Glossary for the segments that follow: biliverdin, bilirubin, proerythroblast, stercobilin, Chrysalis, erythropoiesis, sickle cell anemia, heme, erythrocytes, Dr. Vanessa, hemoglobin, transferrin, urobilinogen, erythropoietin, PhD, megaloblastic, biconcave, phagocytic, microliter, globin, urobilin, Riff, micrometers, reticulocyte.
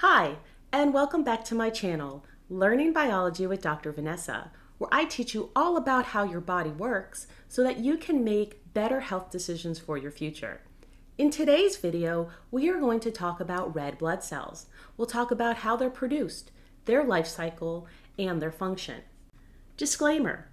Hi, and welcome back to my channel, Learning Biology with Dr. Vanessa, where I teach you all about how your body works so that you can make better health decisions for your future. In today's video, we are going to talk about red blood cells. We'll talk about how they're produced, their life cycle, and their function. Disclaimer: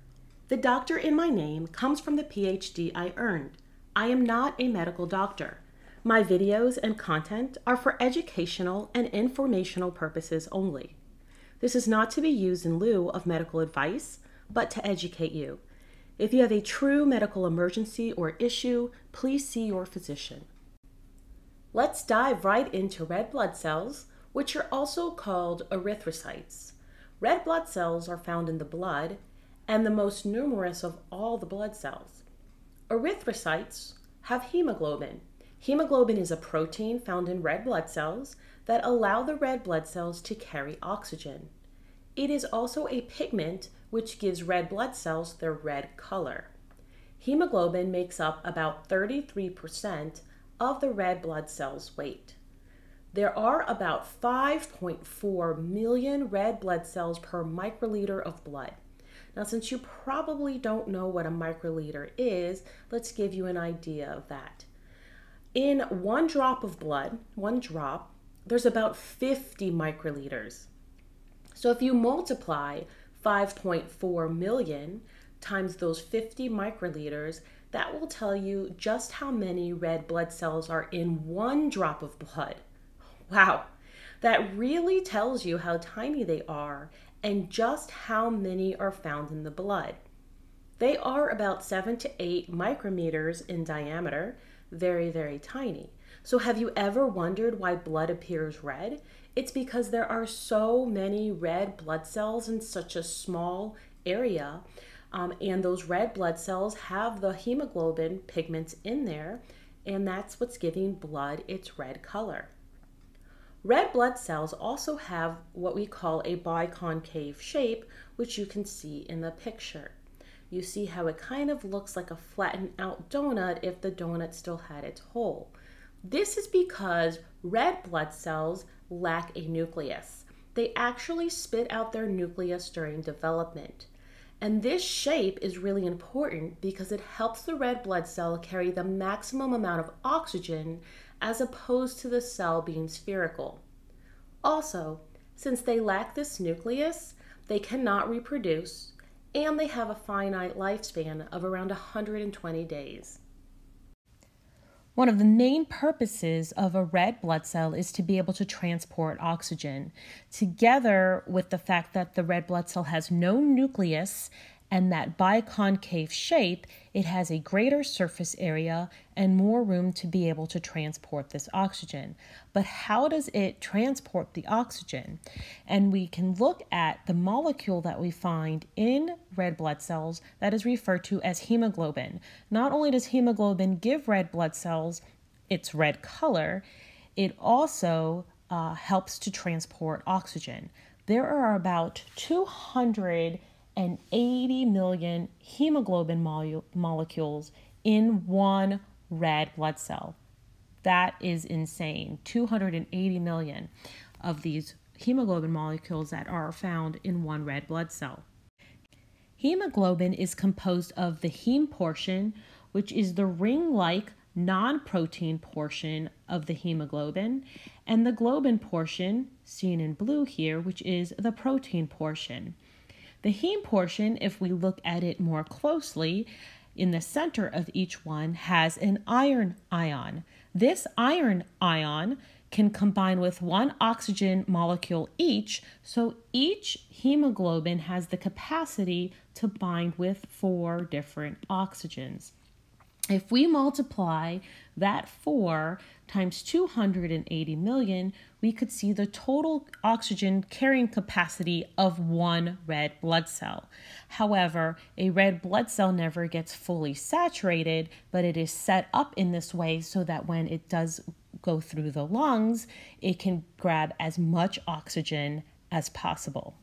the doctor in my name comes from the PhD I earned. I am not a medical doctor. My videos and content are for educational and informational purposes only. This is not to be used in lieu of medical advice, but to educate you. If you have a true medical emergency or issue, please see your physician. Let's dive right into red blood cells, which are also called erythrocytes. Red blood cells are found in the blood and the most numerous of all the blood cells. Erythrocytes have hemoglobin. Hemoglobin is a protein found in red blood cells that allow the red blood cells to carry oxygen. It is also a pigment which gives red blood cells their red color. Hemoglobin makes up about 33% of the red blood cell's weight. There are about 5.4 million red blood cells per microliter of blood. Now, since you probably don't know what a microliter is, let's give you an idea of that. In one drop of blood, there's about 50 microliters. So if you multiply 5.4 million times those 50 microliters, that will tell you just how many red blood cells are in one drop of blood. Wow, that really tells you how tiny they are and just how many are found in the blood. They are about 7 to 8 micrometers in diameter. Very, very tiny. So have you ever wondered why blood appears red? It's because there are so many red blood cells in such a small area, and those red blood cells have the hemoglobin pigments in there, and that's what's giving blood its red color. Red blood cells also have what we call a biconcave shape, which you can see in the picture. You see how it kind of looks like a flattened out donut if the donut still had its hole. This is because red blood cells lack a nucleus. They actually spit out their nucleus during development. And this shape is really important because it helps the red blood cell carry the maximum amount of oxygen as opposed to the cell being spherical. Also, since they lack this nucleus, they cannot reproduce, and they have a finite lifespan of around 120 days. One of the main purposes of a red blood cell is to be able to transport oxygen, together with the fact that the red blood cell has no nucleus and that biconcave shape, it has a greater surface area and more room to be able to transport this oxygen. But how does it transport the oxygen? And we can look at the molecule that we find in red blood cells that is referred to as hemoglobin. Not only does hemoglobin give red blood cells its red color, it also helps to transport oxygen. There are about 280 million hemoglobin molecules in one red blood cell. That is insane. 280 million of these hemoglobin molecules that are found in one red blood cell. Hemoglobin is composed of the heme portion, which is the ring-like non-protein portion of the hemoglobin, and the globin portion, seen in blue here, which is the protein portion. The heme portion, if we look at it more closely, in the center of each one has an iron ion. This iron ion can combine with one oxygen molecule each, so each hemoglobin has the capacity to bind with 4 different oxygens. If we multiply that 4 times 280 million, we could see the total oxygen carrying capacity of one red blood cell. However, a red blood cell never gets fully saturated, but it is set up in this way so that when it does go through the lungs, it can grab as much oxygen as possible.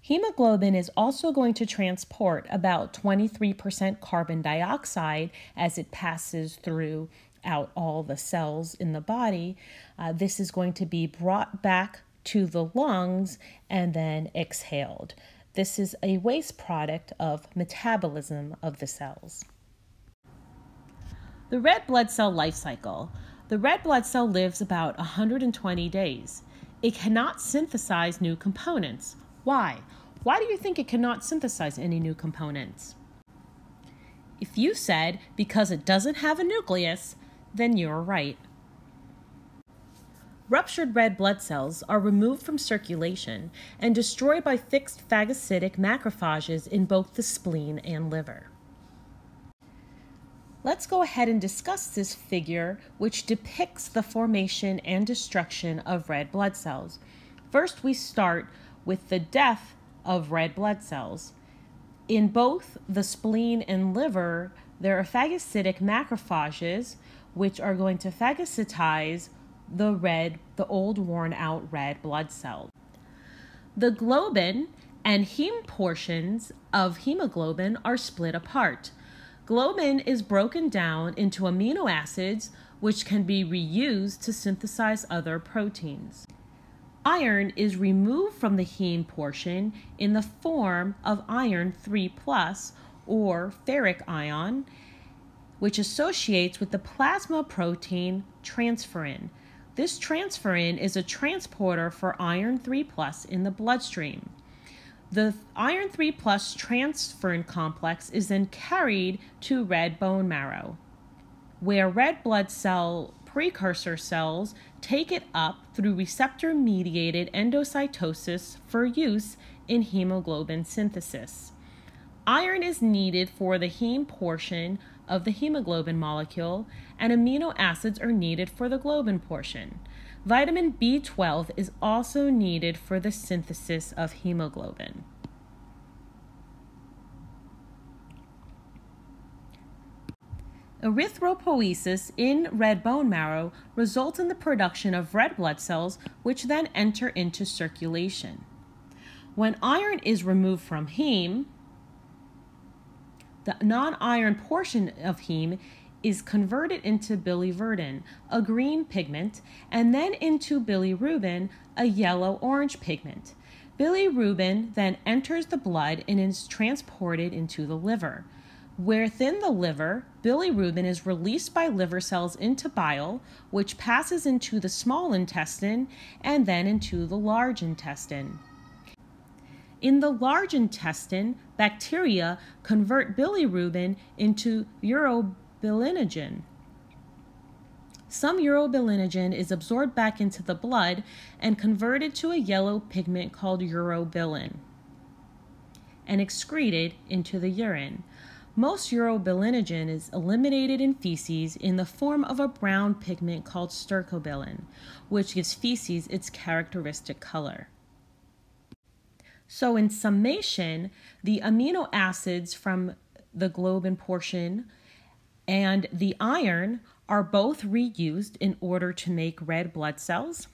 Hemoglobin is also going to transport about 23% carbon dioxide as it passes through out all the cells in the body, this is going to be brought back to the lungs and then exhaled. This is a waste product of metabolism of the cells. The red blood cell life cycle. The red blood cell lives about 120 days. It cannot synthesize new components. Why? Why do you think it cannot synthesize any new components? If you said because it doesn't have a nucleus, then you're right. Ruptured red blood cells are removed from circulation and destroyed by fixed phagocytic macrophages in both the spleen and liver. Let's go ahead and discuss this figure, which depicts the formation and destruction of red blood cells. First, we start with the death of red blood cells. In both the spleen and liver, there are phagocytic macrophages, which are going to phagocytize the old worn-out red blood cell. The globin and heme portions of hemoglobin are split apart. Globin is broken down into amino acids, which can be reused to synthesize other proteins. Iron is removed from the heme portion in the form of iron 3+, or ferric ion, which associates with the plasma protein transferrin. This transferrin is a transporter for iron 3+ in the bloodstream. The iron 3+ transferrin complex is then carried to red bone marrow, where red blood cell precursor cells take it up through receptor-mediated endocytosis for use in hemoglobin synthesis. Iron is needed for the heme portion of the hemoglobin molecule, and amino acids are needed for the globin portion. Vitamin B12 is also needed for the synthesis of hemoglobin. Erythropoiesis in red bone marrow results in the production of red blood cells, which then enter into circulation. When iron is removed from heme, the non-iron portion of heme is converted into biliverdin, a green pigment, and then into bilirubin, a yellow-orange pigment. Bilirubin then enters the blood and is transported into the liver. Within the liver, bilirubin is released by liver cells into bile, which passes into the small intestine and then into the large intestine. In the large intestine, bacteria convert bilirubin into urobilinogen. Some urobilinogen is absorbed back into the blood and converted to a yellow pigment called urobilin and excreted into the urine. Most urobilinogen is eliminated in feces in the form of a brown pigment called stercobilin, which gives feces its characteristic color. So in summation, the amino acids from the globin portion and the iron are both reused in order to make red blood cells,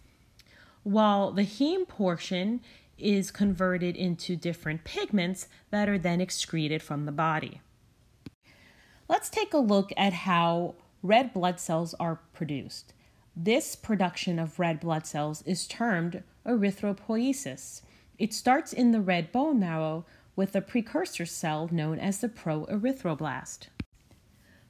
while the heme portion is converted into different pigments that are then excreted from the body. Let's take a look at how red blood cells are produced. This production of red blood cells is termed erythropoiesis. It starts in the red bone marrow with a precursor cell known as the proerythroblast.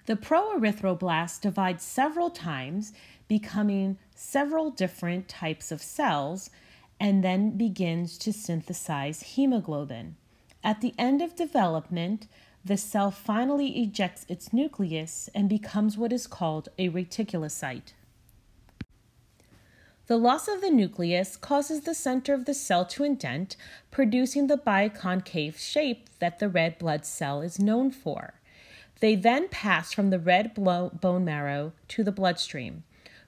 The proerythroblast divides several times, becoming several different types of cells, and then begins to synthesize hemoglobin. At the end of development, the cell finally ejects its nucleus and becomes what is called a reticulocyte. The loss of the nucleus causes the center of the cell to indent, producing the biconcave shape that the red blood cell is known for. They then pass from the red bone marrow to the bloodstream.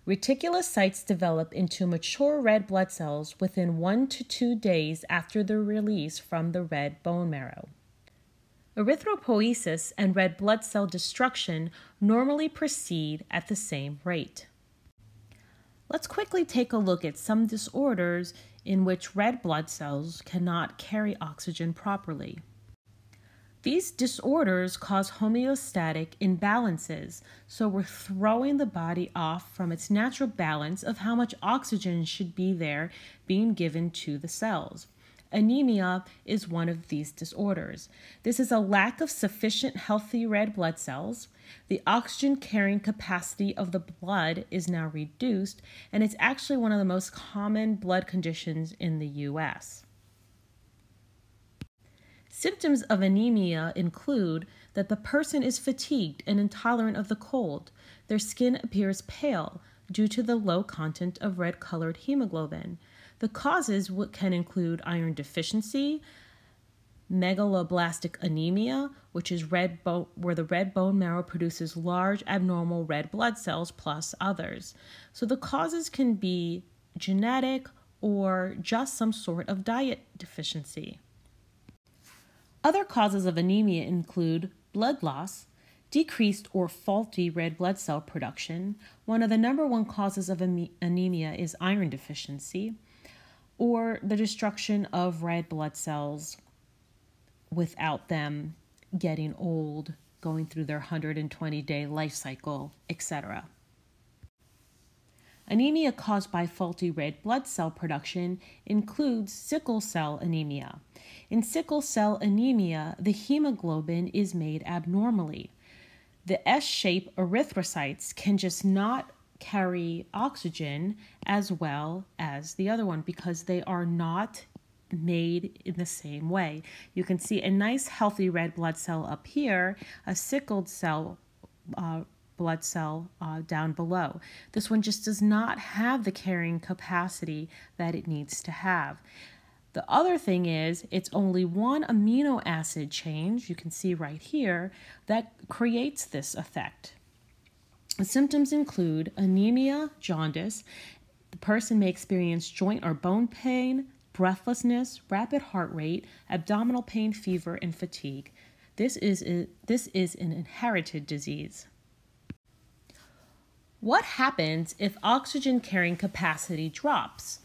Reticulocytes develop into mature red blood cells within 1 to 2 days after their release from the red bone marrow. Erythropoiesis and red blood cell destruction normally proceed at the same rate. Let's quickly take a look at some disorders in which red blood cells cannot carry oxygen properly. These disorders cause homeostatic imbalances, so we're throwing the body off from its natural balance of how much oxygen should be there being given to the cells. Anemia is one of these disorders. This is a lack of sufficient healthy red blood cells. The oxygen carrying capacity of the blood is now reduced, and it's actually one of the most common blood conditions in the U.S. Symptoms of anemia include that the person is fatigued and intolerant of the cold. Their skin appears pale due to the low content of red-colored hemoglobin. The causes can include iron deficiency, megaloblastic anemia, which is where the red bone marrow produces large abnormal red blood cells, plus others. So the causes can be genetic or just some sort of diet deficiency. Other causes of anemia include blood loss, decreased or faulty red blood cell production. One of the #1 causes of anemia is iron deficiency, or the destruction of red blood cells without them getting old, going through their 120-day life cycle, etc. Anemia caused by faulty red blood cell production includes sickle cell anemia. In sickle cell anemia, the hemoglobin is made abnormally. The S-shaped erythrocytes can just not carry oxygen as well as the other one because they are not made in the same way. You can see a nice healthy red blood cell up here, a sickled cell blood cell down below. This one just does not have the carrying capacity that it needs to have. The other thing is it's only one amino acid change, you can see right here, that creates this effect. The symptoms include anemia, jaundice. The person may experience joint or bone pain, breathlessness, rapid heart rate, abdominal pain, fever, and fatigue. This is an inherited disease. What happens if oxygen carrying capacity drops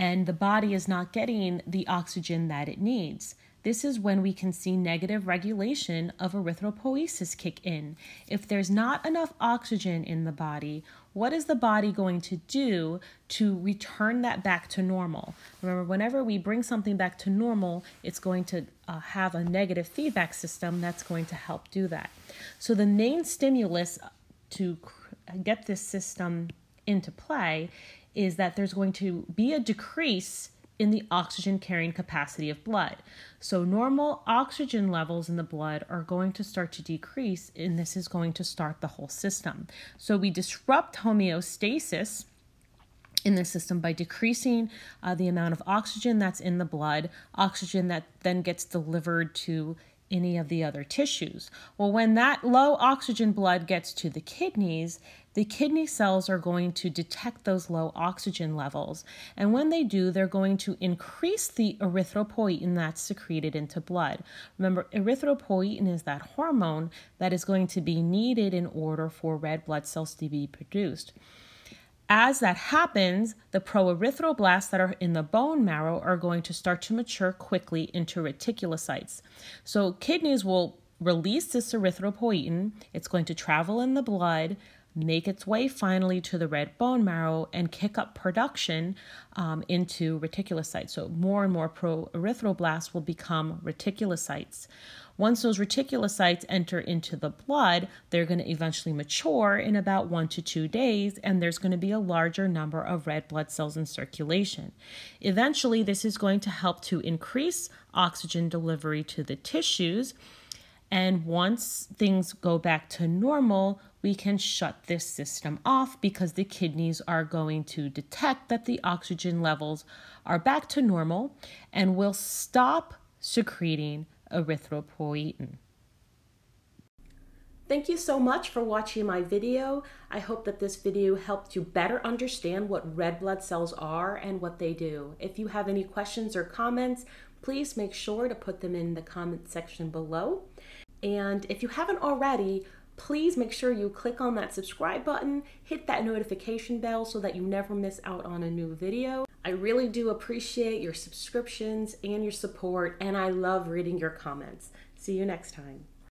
and the body is not getting the oxygen that it needs? This is when we can see negative regulation of erythropoiesis kick in. If there's not enough oxygen in the body, what is the body going to do to return that back to normal? Remember, whenever we bring something back to normal, it's going to have a negative feedback system that's going to help do that. So the main stimulus to get this system into play is that there's going to be a decrease in the oxygen carrying capacity of blood. So normal oxygen levels in the blood are going to start to decrease, and this is going to start the whole system. So we disrupt homeostasis in the system by decreasing the amount of oxygen that's in the blood, oxygen that then gets delivered to any of the other tissues. Well, when that low oxygen blood gets to the kidney cells are going to detect those low oxygen levels. And when they do, they're going to increase the erythropoietin that's secreted into blood. Remember, erythropoietin is that hormone that is going to be needed in order for red blood cells to be produced. As that happens, the proerythroblasts that are in the bone marrow are going to start to mature quickly into reticulocytes. So kidneys will release this erythropoietin. It's going to travel in the blood, make its way finally to the red bone marrow, and kick up production into reticulocytes. So more and more proerythroblasts will become reticulocytes. Once those reticulocytes enter into the blood, they're going to eventually mature in about 1 to 2 days, and there's going to be a larger number of red blood cells in circulation. Eventually, this is going to help to increase oxygen delivery to the tissues, and once things go back to normal, we can shut this system off because the kidneys are going to detect that the oxygen levels are back to normal and will stop secreting erythropoietin. Thank you so much for watching my video. I hope that this video helped you better understand what red blood cells are and what they do. If you have any questions or comments, please make sure to put them in the comment section below. And if you haven't already, please make sure you click on that subscribe button, hit that notification bell so that you never miss out on a new video. I really do appreciate your subscriptions and your support, and I love reading your comments. See you next time.